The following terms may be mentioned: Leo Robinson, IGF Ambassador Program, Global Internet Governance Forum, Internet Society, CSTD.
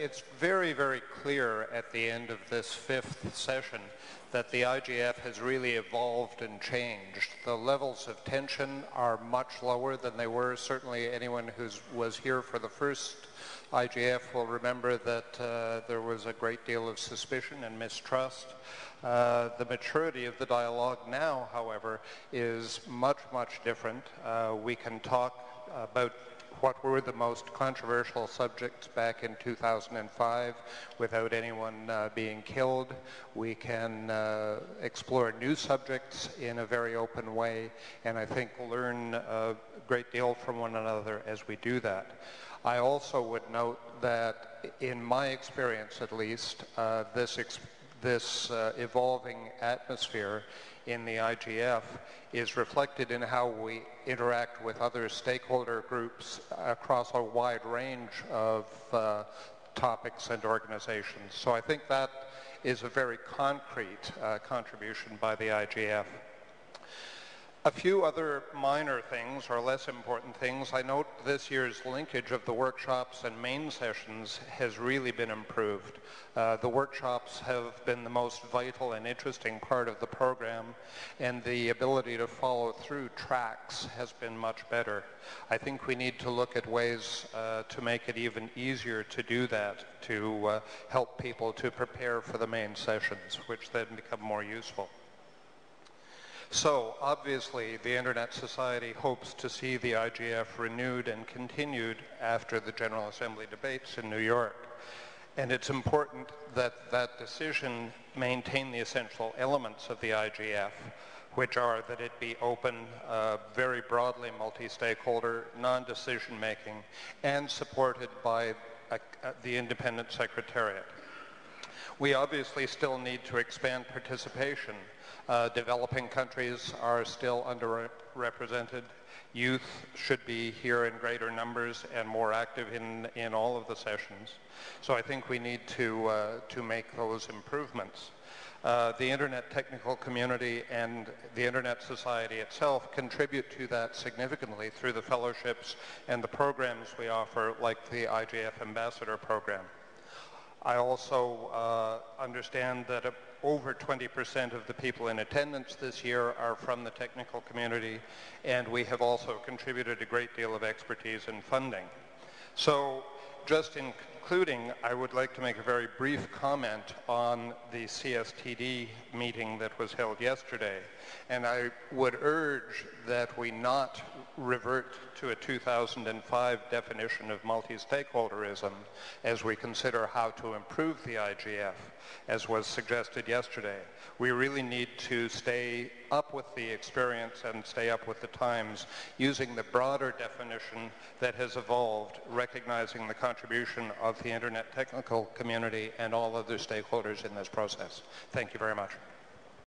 it's very, very clear at the end of this fifth session that the IGF has really evolved and changed. The levels of tension are much lower than they were. Certainly anyone who was here for the first IGF will remember that there was a great deal of suspicion and mistrust. The maturity of the dialogue now, however, is much, much different. We can talk about what were the most controversial subjects back in 2005 without anyone being killed. We can explore new subjects in a very open way, and I think learn a great deal from one another as we do that. I also would note that in my experience at least, this evolving atmosphere in the IGF is reflected in how we interact with other stakeholder groups across a wide range of topics and organizations. So I think that is a very concrete contribution by the IGF. A few other minor things or less important things. I note this year's linkage of the workshops and main sessions has really been improved. The workshops have been the most vital and interesting part of the program, and the ability to follow through tracks has been much better. I think we need to look at ways to make it even easier to do that, to help people to prepare for the main sessions, which then become more useful. So, obviously, the Internet Society hopes to see the IGF renewed and continued after the General Assembly debates in New York. And it's important that that decision maintain the essential elements of the IGF, which are that it be open, very broadly multi-stakeholder, non-decision-making, and supported by the independent secretariat. We obviously still need to expand participation. Developing countries are still underrepresented. Youth should be here in greater numbers and more active in all of the sessions. So I think we need to make those improvements. The Internet technical community and the Internet Society itself contribute to that significantly through the fellowships and the programs we offer, like the IGF Ambassador Program. I also understand that over 20% of the people in attendance this year are from the technical community, and we have also contributed a great deal of expertise and funding. So, just in concluding, I would like to make a very brief comment on the CSTD meeting that was held yesterday. And I would urge that we not revert to a 2005 definition of multi-stakeholderism as we consider how to improve the IGF, as was suggested yesterday. We really need to stay up with the experience and stay up with the times, using the broader definition that has evolved, recognizing the contribution of the Internet technical community and all other stakeholders in this process. Thank you very much.